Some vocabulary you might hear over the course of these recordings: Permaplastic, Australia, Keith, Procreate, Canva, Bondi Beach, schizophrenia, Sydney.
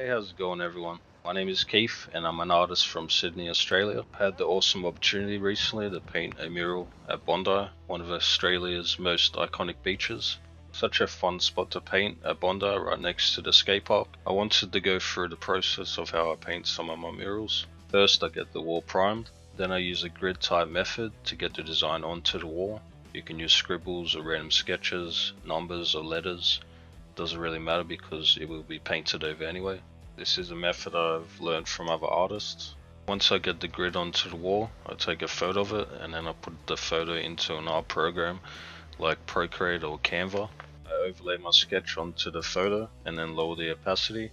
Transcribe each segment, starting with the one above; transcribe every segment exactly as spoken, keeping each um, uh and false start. Hey, how's it going, everyone? My name is Keith and I'm an artist from Sydney, Australia. I had the awesome opportunity recently to paint a mural at Bondi, one of Australia's most iconic beaches. Such a fun spot to paint at Bondi, right next to the skate park. I wanted to go through the process of how I paint some of my murals. First, I get the wall primed, then I use a grid type method to get the design onto the wall. You can use scribbles or random sketches, numbers or letters. Doesn't really matter because it will be painted over anyway. This is a method I've learned from other artists. Once I get the grid onto the wall, I take a photo of it and then I put the photo into an art program like Procreate or Canva. I overlay my sketch onto the photo and then lower the opacity.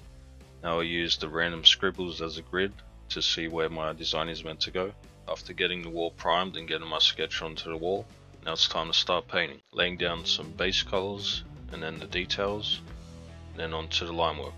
Now I use the random scribbles as a grid to see where my design is meant to go. After getting the wall primed and getting my sketch onto the wall, now it's time to start painting. Laying down some base colors and then the details, and then onto the line work.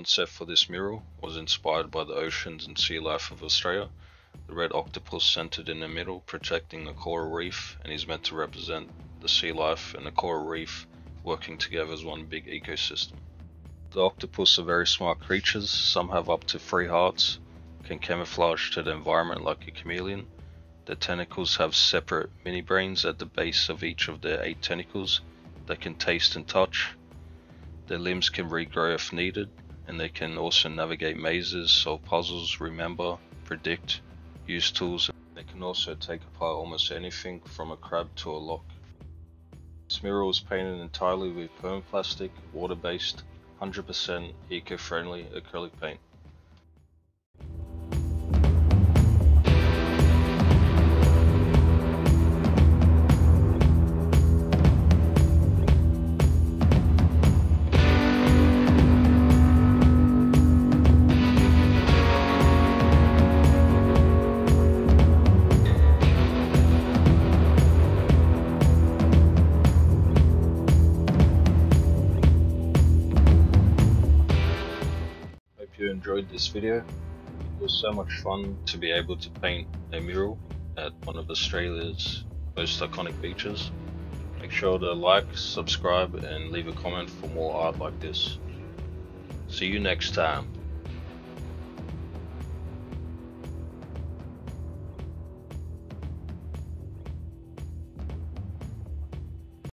The concept for this mural was inspired by the oceans and sea life of Australia. The red octopus centered in the middle, protecting the coral reef, and is meant to represent the sea life and the coral reef working together as one big ecosystem. The octopus are very smart creatures. Some have up to three hearts, can camouflage to the environment like a chameleon. Their tentacles have separate mini brains at the base of each of their eight tentacles that can taste and touch. Their limbs can regrow if needed, and they can also navigate mazes, solve puzzles, remember, predict, use tools. They can also take apart almost anything from a crab to a lock. This mural is painted entirely with permaplastic, water-based, one hundred percent eco-friendly acrylic paint. Enjoyed this video. It was so much fun to be able to paint a mural at one of Australia's most iconic beaches. Make sure to like, subscribe and leave a comment for more art like this. See you next time.